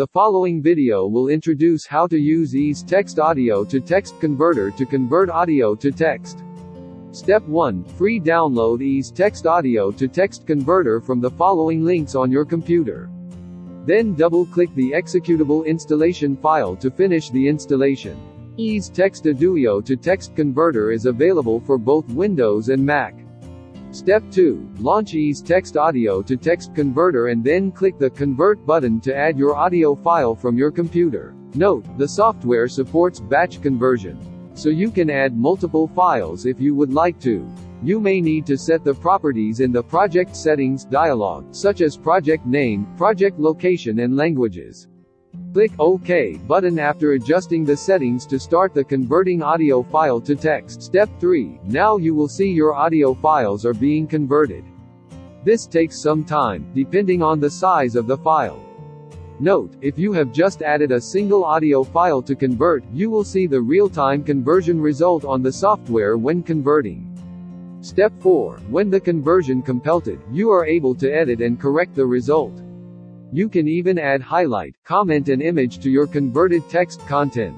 The following video will introduce how to use EaseText Audio to Text Converter to convert audio to text. Step 1. Free download EaseText Audio to Text Converter from the following links on your computer. Then double-click the executable installation file to finish the installation. EaseText Audio to Text Converter is available for both Windows and Mac. Step 2. Launch EaseText Audio to Text Converter and then click the Convert button to add your audio file from your computer. Note, the software supports batch conversion, so you can add multiple files if you would like to. You may need to set the properties in the Project Settings dialog, such as project name, project location and languages. Click OK button after adjusting the settings to start the converting audio file to text. Step 3. Now you will see your audio files are being converted. This takes some time, depending on the size of the file. Note, if you have just added a single audio file to convert, you will see the real-time conversion result on the software when converting. Step 4. When the conversion completed, you are able to edit and correct the result. You can even add highlight, comment and image to your converted text content.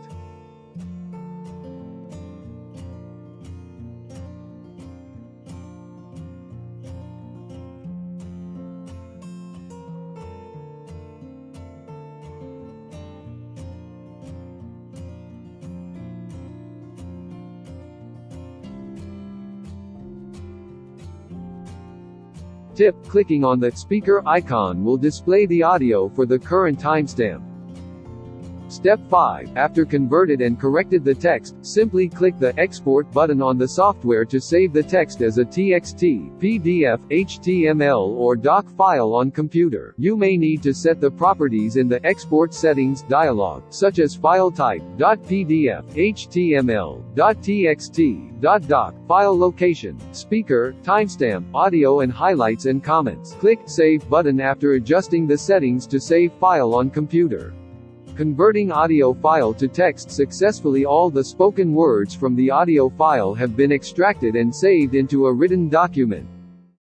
Tip: clicking on the speaker icon will display the audio for the current timestamp. Step 5. After converted and corrected the text, simply click the Export button on the software to save the text as a TXT, PDF, HTML or doc file on computer. You may need to set the properties in the Export Settings dialog, such as file type, .pdf, HTML, .txt, .doc, file location, speaker, timestamp, audio and highlights and comments. Click Save button after adjusting the settings to save file on computer. Converting audio file to text successfully. All the spoken words from the audio file have been extracted and saved into a written document.